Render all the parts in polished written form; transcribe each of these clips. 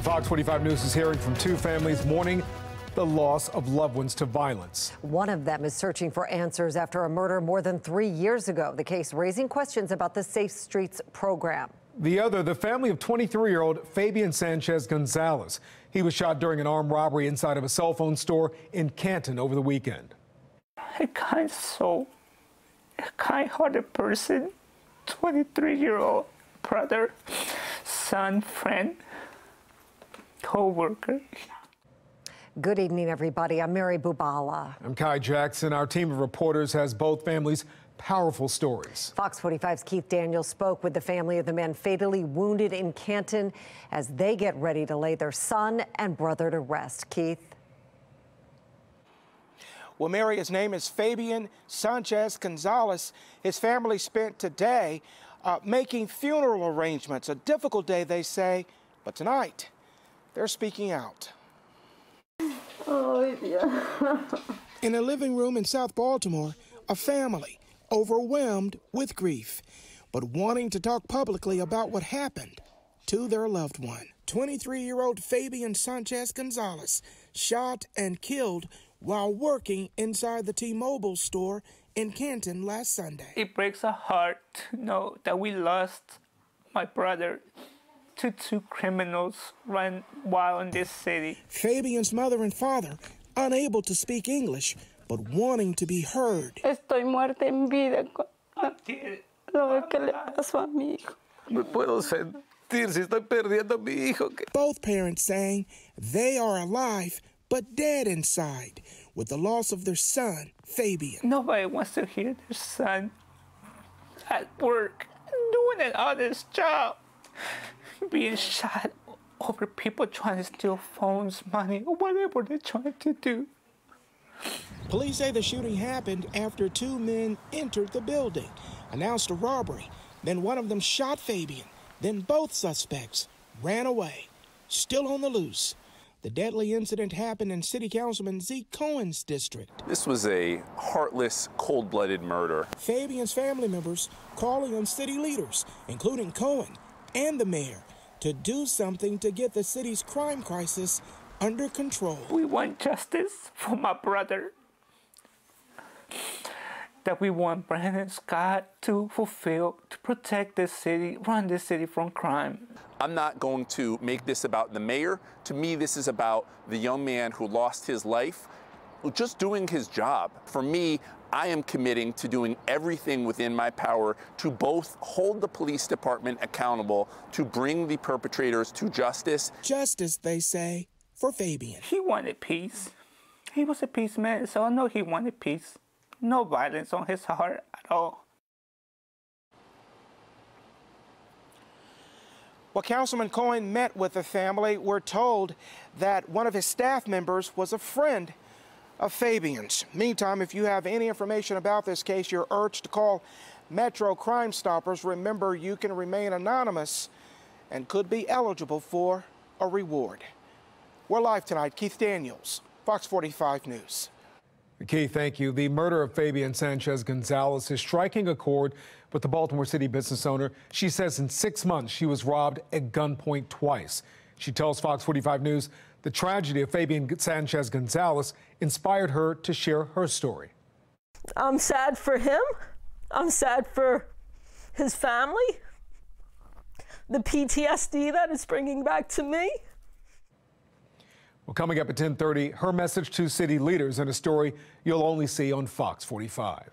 The Fox 45 News is hearing from two families mourning the loss of loved ones to violence. One of them is searching for answers after a murder more than 3 years ago. The case raising questions about the Safe Streets program. The other, the family of 23-year-old Fabian Sanchez-Gonzalez. He was shot during an armed robbery inside of a cell phone store in Canton over the weekend. A kind soul, a kind-hearted person, 23-year-old brother, son, friend, co-worker. Good evening, everybody. I'm Mary Bubala. I'm Kai Jackson. Our team of reporters has both families' powerful stories. Fox 45's Keith Daniels spoke with the family of the man fatally wounded in Canton as they get ready to lay their son and brother to rest. Keith. Well, Mary, his name is Fabian Sanchez-Gonzalez. His family spent today making funeral arrangements. A difficult day, they say, but tonight they're speaking out. Oh, yeah. In a living room in South Baltimore, a family overwhelmed with grief, but wanting to talk publicly about what happened to their loved one. 23-year-old Fabian Sanchez-Gonzalez shot and killed while working inside the T-Mobile store in Canton last Sunday. It breaks our heart to know that we lost my brother to two criminals run wild in this city. Fabian's mother and father, unable to speak English, but wanting to be heard. Estoy muerta en vida. Lo que le pasó a mi hijo. Me puedo sentir si estoy perdiendo a mi hijo. Both parents saying they are alive but dead inside with the loss of their son, Fabian. Nobody wants to hear their son at work doing an honest job, being shot over people trying to steal phones, money, or whatever they're trying to do. Police say the shooting happened after two men entered the building, announced a robbery, then one of them shot Fabian, then both suspects ran away, still on the loose. The deadly incident happened in City Councilman Zeke Cohen's district. This was a heartless, cold-blooded murder. Fabian's family members calling on city leaders, including Cohen and the mayor, to do something to get the city's crime crisis under control. We want justice for my brother. That we want Brandon Scott to fulfill, to protect this city, run this city from crime. I'm not going to make this about the mayor. To me, this is about the young man who lost his life, just doing his job. For me, I am committing to doing everything within my power to both hold the police department accountable, to bring the perpetrators to justice. Justice, they say, for Fabian. He wanted peace. He was a peace man, so I know he wanted peace. No violence on his heart at all. Well, Councilman Cohen met with the family. We're told that one of his staff members was a friend of Fabian's. Meantime, if you have any information about this case, you're urged to call Metro Crime Stoppers. Remember, you can remain anonymous and could be eligible for a reward. We're live tonight. Keith Daniels, Fox 45 News. Keith, thank you. The murder of Fabian Sanchez-Gonzalez is striking a chord with the Baltimore City business owner. She says in 6 months she was robbed at gunpoint twice. She tells Fox 45 News the tragedy of Fabian Sanchez-Gonzalez inspired her to share her story. I'm sad for him. I'm sad for his family. The PTSD that it's bringing back to me. Well, coming up at 10:30, her message to city leaders in a story you'll only see on Fox 45.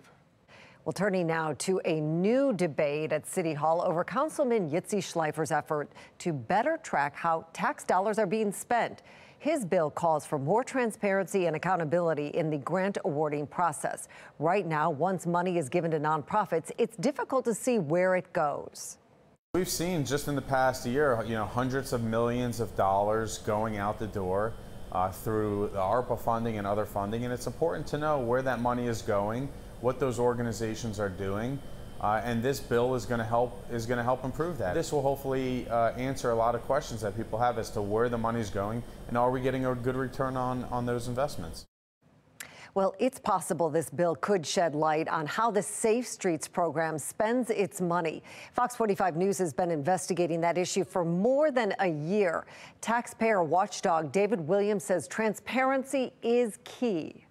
Well, turning now to a new debate at City Hall over Councilman Yitzi Schleifer's effort to better track how tax dollars are being spent. His bill calls for more transparency and accountability in the grant awarding process. Right now, once money is given to nonprofits, it's difficult to see where it goes. We've seen just in the past year, you know, hundreds of millions of dollars going out the door through the ARPA funding and other funding, and it's important to know where that money is going, what those organizations are doing, and this bill is going to help improve that. This will hopefully answer a lot of questions that people have as to where the money is going and are we getting a good return on those investments. Well, it's possible this bill could shed light on how the Safe Streets program spends its money. Fox 45 News has been investigating that issue for more than a year. Taxpayer watchdog David Williams says transparency is key.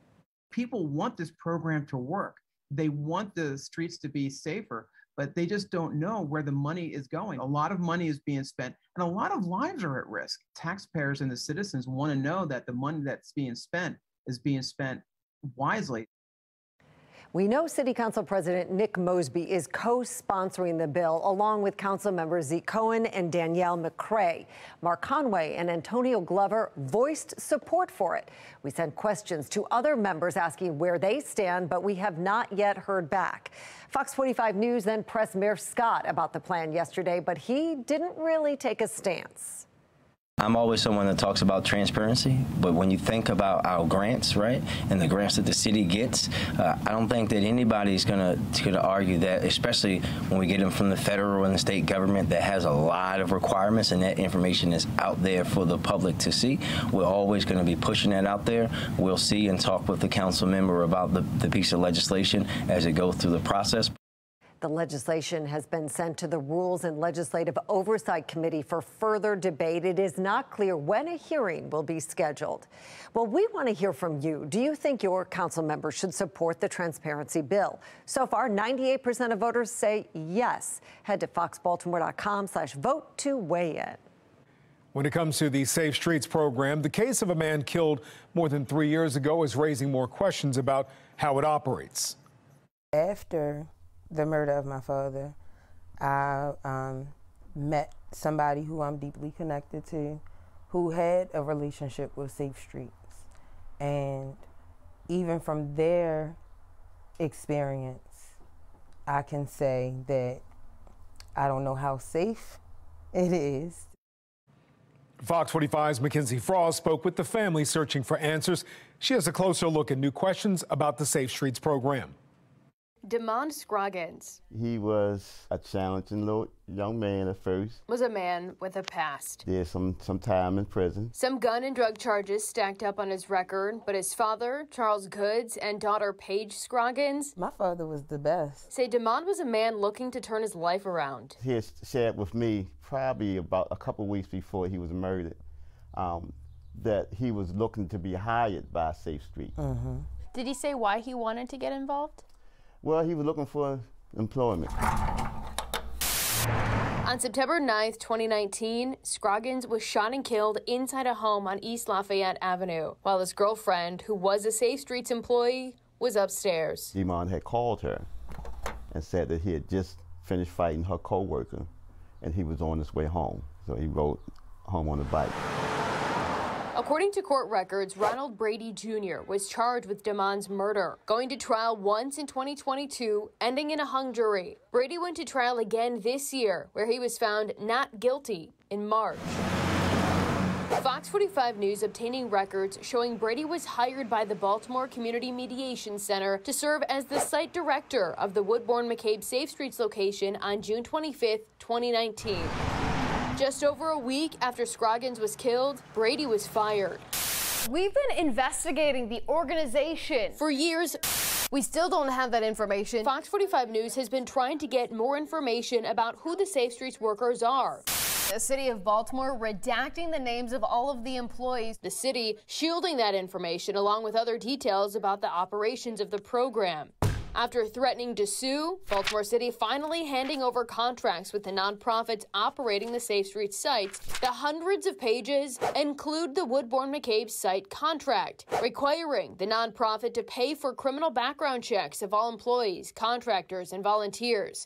People want this program to work. They want the streets to be safer, but they just don't know where the money is going. A lot of money is being spent, and a lot of lives are at risk. Taxpayers and the citizens want to know that the money that's being spent is being spent wisely. We know City Council President Nick Mosby is co-sponsoring the bill, along with Council members Zeke Cohen and Danielle McCray. Mark Conway and Antonio Glover voiced support for it. We sent questions to other members asking where they stand, but we have not yet heard back. Fox 45 News then pressed Mayor Scott about the plan yesterday, but he didn't really take a stance. I'm always someone that talks about transparency, but when you think about our grants, right, and the grants that the city gets, I don't think that anybody's gonna argue that, especially when we get them from the federal and the state government that has a lot of requirements and that information is out there for the public to see. We're always gonna be pushing that out there. We'll see and talk with the council member about the piece of legislation as it goes through the process. The legislation has been sent to the Rules and Legislative Oversight Committee for further debate. It is not clear when a hearing will be scheduled. Well, we want to hear from you. Do you think your council members should support the transparency bill? So far, 98% of voters say yes. Head to foxbaltimore.com/vote to weigh in. When it comes to the Safe Streets program, the case of a man killed more than 3 years ago is raising more questions about how it operates. After the murder of my father, I met somebody who I'm deeply connected to who had a relationship with Safe Streets. And even from their experience, I can say that I don't know how safe it is. Fox 45's Mackenzie Frost spoke with the family searching for answers. She has a closer look at new questions about the Safe Streets program. Demond Scroggins. He was a challenging little young man at first. Was a man with a past. Did some time in prison. Some gun and drug charges stacked up on his record, but his father, Charles Goods, and daughter Paige Scroggins. My father was the best. Say Demond was a man looking to turn his life around. He had shared with me probably about a couple weeks before he was murdered that he was looking to be hired by Safe Street. Mm-hmm. Did he say why he wanted to get involved? Well, he was looking for employment. On September 9th, 2019, Scroggins was shot and killed inside a home on East Lafayette Avenue, while his girlfriend, who was a Safe Streets employee, was upstairs. Demond had called her and said that he had just finished fighting her co-worker, and he was on his way home. So he rode home on a bike. According to court records, Ronald Brady Jr. was charged with Demond's murder, going to trial once in 2022, ending in a hung jury. Brady went to trial again this year, where he was found not guilty in March. Fox 45 News obtaining records showing Brady was hired by the Baltimore Community Mediation Center to serve as the site director of the Woodbourne-McCabe Safe Streets location on June 25, 2019. Just over a week after Scroggins was killed, Brady was fired. We've been investigating the organization for years. We still don't have that information. Fox 45 News has been trying to get more information about who the Safe Streets workers are. The city of Baltimore redacting the names of all of the employees. The city shielding that information along with other details about the operations of the program. After threatening to sue, Baltimore City finally handing over contracts with the nonprofits operating the Safe Streets sites. The hundreds of pages include the Woodbourne-McCabe site contract, requiring the nonprofit to pay for criminal background checks of all employees, contractors, and volunteers.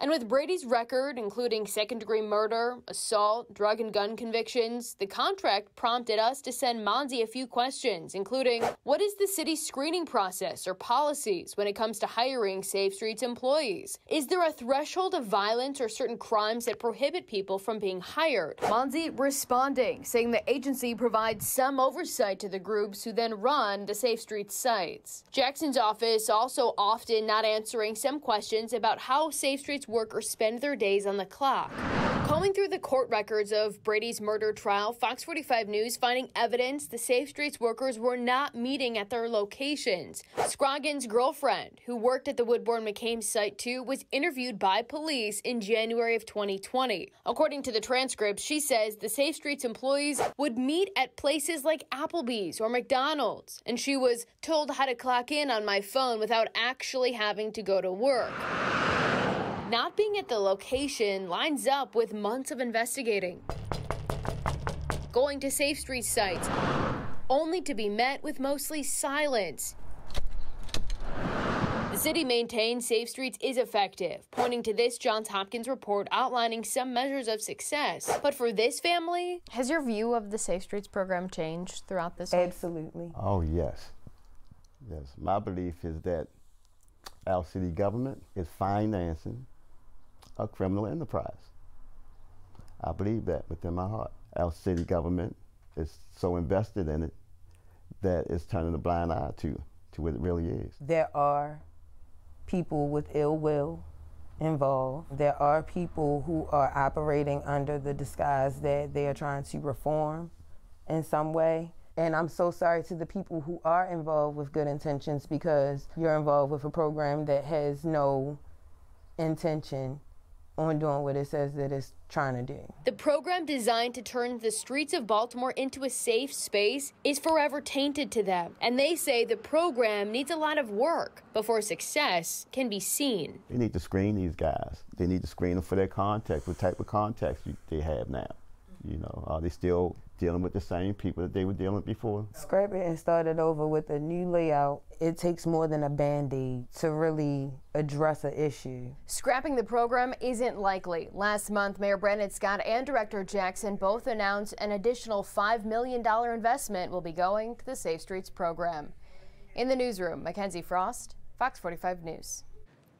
And with Brady's record, including second-degree murder, assault, drug and gun convictions, the contract prompted us to send MONSE a few questions, including what is the city's screening process or policies when it comes to hiring Safe Streets employees? Is there a threshold of violence or certain crimes that prohibit people from being hired? MONSE responding, saying the agency provides some oversight to the groups who then run the Safe Streets sites. Jackson's office also often not answering some questions about how Safe Streets workers spend their days on the clock. Combing through the court records of Brady's murder trial, Fox 45 News finding evidence the Safe Streets workers were not meeting at their locations. Scroggins' girlfriend, who worked at the Woodbourne-McCabe site too, was interviewed by police in January of 2020. According to the transcript, she says the Safe Streets employees would meet at places like Applebee's or McDonald's, and she was told how to clock in on my phone without actually having to go to work. Not being at the location lines up with months of investigating, going to Safe Street sites, only to be met with mostly silence. The city maintains Safe Streets is effective, pointing to this Johns Hopkins report outlining some measures of success. But for this family, has your view of the Safe Streets program changed throughout this? Absolutely. Oh, yes. Yes. My belief is that our city government is financing a criminal enterprise. I believe that within my heart. Our city government is so invested in it that it's turning a blind eye to what it really is. There are people with ill will involved. There are people who are operating under the disguise that they are trying to reform in some way. And I'm so sorry to the people who are involved with good intentions, because you're involved with a program that has no intention on doing what it says that it's trying to do. The program designed to turn the streets of Baltimore into a safe space is forever tainted to them. And they say the program needs a lot of work before success can be seen. They need to screen these guys. They need to screen them for their contacts, what type of contacts they have now. You know, are they still dealing with the same people that they were dealing with before? Scrap it and start it over with a new layout. It takes more than a Band-Aid to really address an issue. Scrapping the program isn't likely. Last month, Mayor Brandon Scott and Director Jackson both announced an additional $5 million investment will be going to the Safe Streets program. In the newsroom, Mackenzie Frost, Fox 45 News.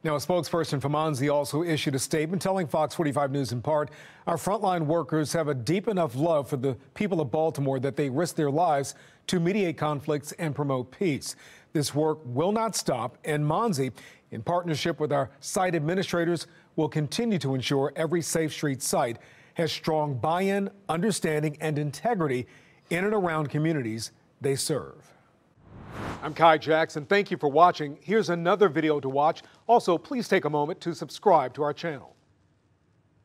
Now, a spokesperson for MONSE also issued a statement telling Fox 45 News in part, our frontline workers have a deep enough love for the people of Baltimore that they risk their lives to mediate conflicts and promote peace. This work will not stop, and MONSE, in partnership with our site administrators, will continue to ensure every Safe Street site has strong buy-in, understanding, and integrity in and around communities they serve. I'm Kai Jackson. Thank you for watching. Here's another video to watch. Also, please take a moment to subscribe to our channel.